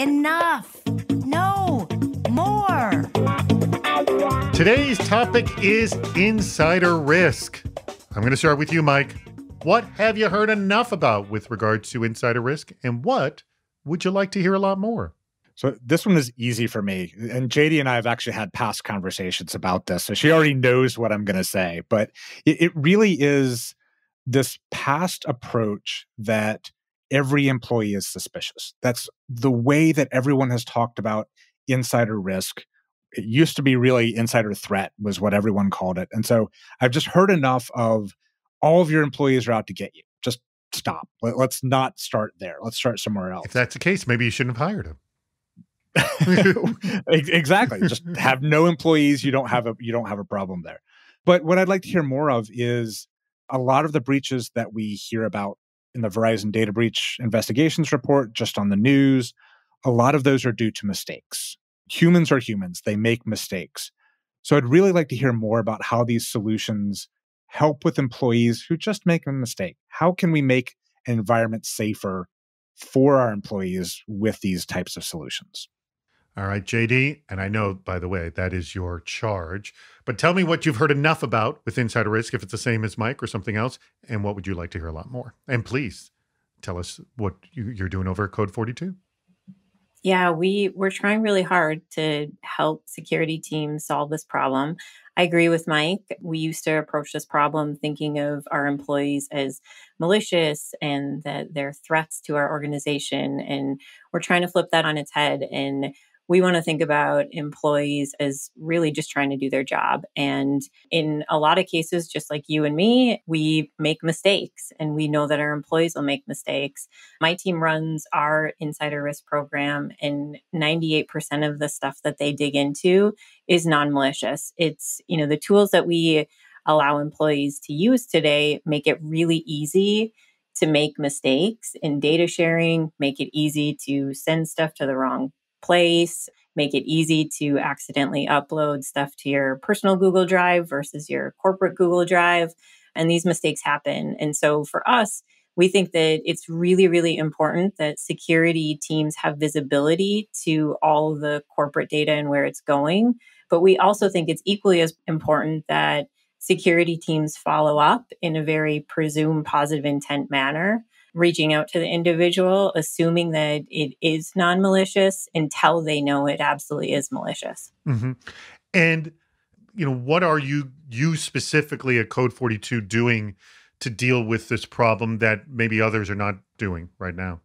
Enough. No. More. Today's topic is insider risk. I'm going to start with you, Mike. What have you heard enough about with regards to insider risk, and what would you like to hear a lot more? So this one is easy for me. And JD and I have actually had past conversations about this, so she already knows what I'm going to say. But it really is this past approach that every employee is suspicious. That's the way that everyone has talked about insider risk. It used to be really insider threat was what everyone called it. And so I've just heard enough of all of your employees are out to get you. Just stop. Let's not start there. Let's start somewhere else. If that's the case, maybe you shouldn't have hired him. Exactly. Just have no employees. You don't have a problem there. But what I'd like to hear more of is a lot of the breaches that we hear about in the Verizon Data Breach Investigations Report, just on the news. A lot of those are due to mistakes. Humans are humans. They make mistakes. So I'd really like to hear more about how these solutions help with employees who just make a mistake. How can we make an environment safer for our employees with these types of solutions? All right, JD, and I know, by the way, that is your charge, but tell me what you've heard enough about with insider risk, if it's the same as Mike or something else, and what would you like to hear a lot more? And please tell us what you're doing over at Code42. Yeah, we're trying really hard to help security teams solve this problem. I agree with Mike. We used to approach this problem thinking of our employees as malicious and that they're threats to our organization. And we're trying to flip that on its head. And we want to think about employees as really just trying to do their job. And in a lot of cases, just like you and me, we make mistakes and we know that our employees will make mistakes. My team runs our insider risk program, and 98% of the stuff that they dig into is non-malicious. It's, you know, the tools that we allow employees to use today make it really easy to make mistakes in data sharing, make it easy to send stuff to the wrong place, make it easy to accidentally upload stuff to your personal Google Drive versus your corporate Google Drive. And these mistakes happen. And so for us, we think that it's really, really important that security teams have visibility to all the corporate data and where it's going. But we also think it's equally as important that security teams follow up in a very presume positive intent manner, reaching out to the individual, assuming that it is non-malicious until they know it absolutely is malicious. Mm-hmm. And, you know, what are you specifically at Code42 doing to deal with this problem that maybe others are not doing right now?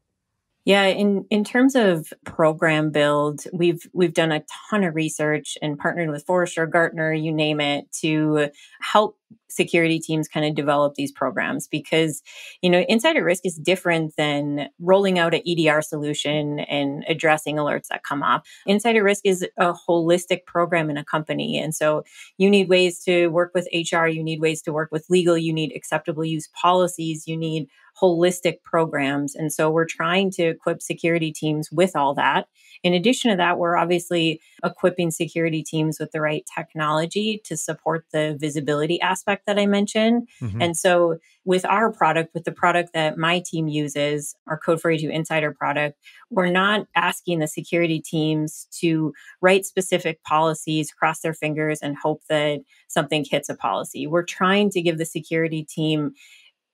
Yeah, in terms of program build, we've done a ton of research and partnered with Forrester, Gartner, you name it, to help security teams kind of develop these programs because, you know, insider risk is different than rolling out an EDR solution and addressing alerts that come up. Insider risk is a holistic program in a company. And so you need ways to work with HR, you need ways to work with legal, you need acceptable use policies, you need holistic programs. And so we're trying to equip security teams with all that. In addition to that, we're obviously equipping security teams with the right technology to support the visibility aspect that I mentioned. Mm-hmm. And so with our product, with the product that my team uses, our Code42 Insider product, we're not asking the security teams to write specific policies, cross their fingers, and hope that something hits a policy. We're trying to give the security team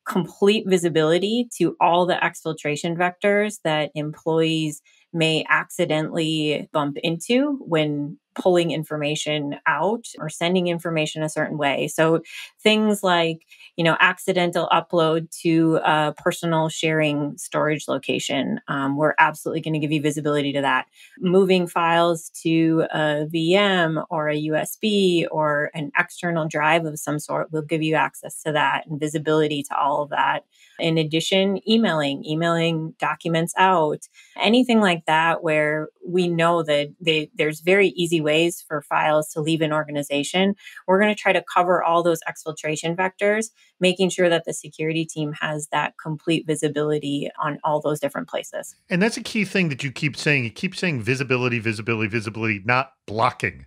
complete visibility to all the exfiltration vectors that employees may accidentally bump into when pulling information out or sending information a certain way. So things like, you know, accidental upload to a personal sharing storage location, we're absolutely going to give you visibility to that. Moving files to a VM or a USB or an external drive of some sort, we'll give you access to that and visibility to all of that. In addition, emailing documents out, anything like that where we know that there's very easy ways for files to leave an organization. We're going to try to cover all those exfiltration vectors, making sure that the security team has that complete visibility on all those different places. And that's a key thing that you keep saying. You keep saying visibility, visibility, visibility, not blocking.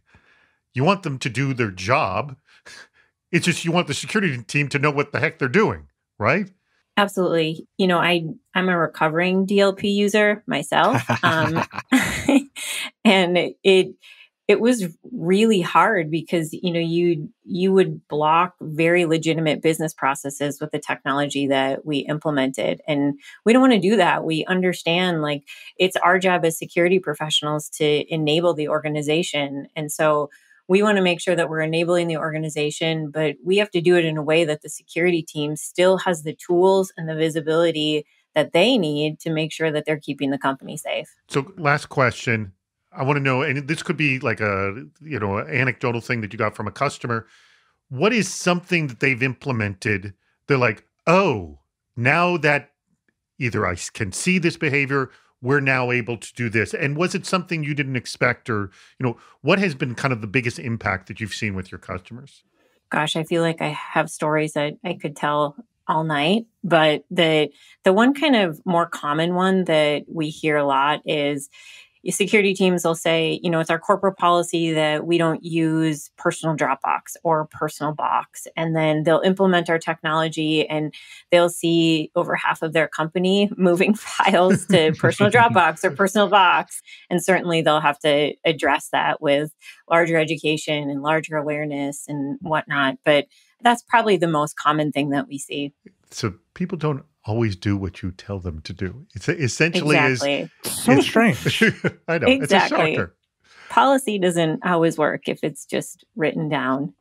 You want them to do their job. It's just you want the security team to know what the heck they're doing, right? Absolutely. You know, I'm a recovering DLP user myself. And it was really hard because, you know, you would block very legitimate business processes with the technology that we implemented. And we don't want to do that. We understand, like, it's our job as security professionals to enable the organization. And so we want to make sure that we're enabling the organization, but we have to do it in a way that the security team still has the tools and the visibility that they need to make sure that they're keeping the company safe. So last question. I want to know, and this could be like a, you know, an anecdotal thing that you got from a customer. What is something that they've implemented? They're like, oh, now that either I can see this behavior, we're now able to do this. And was it something you didn't expect, or, you know, what has been kind of the biggest impact that you've seen with your customers? Gosh, I feel like I have stories that I could tell all night, but the one kind of more common one that we hear a lot is, security teams will say, you know, it's our corporate policy that we don't use personal Dropbox or personal box. And then they'll implement our technology and they'll see over half of their company moving files to personal Dropbox or personal box. And certainly they'll have to address that with larger education and larger awareness and whatnot. But that's probably the most common thing that we see. So people don't always do what you tell them to do. It's essentially is so strange. I know. Exactly. It's a shocker. Policy doesn't always work if it's just written down.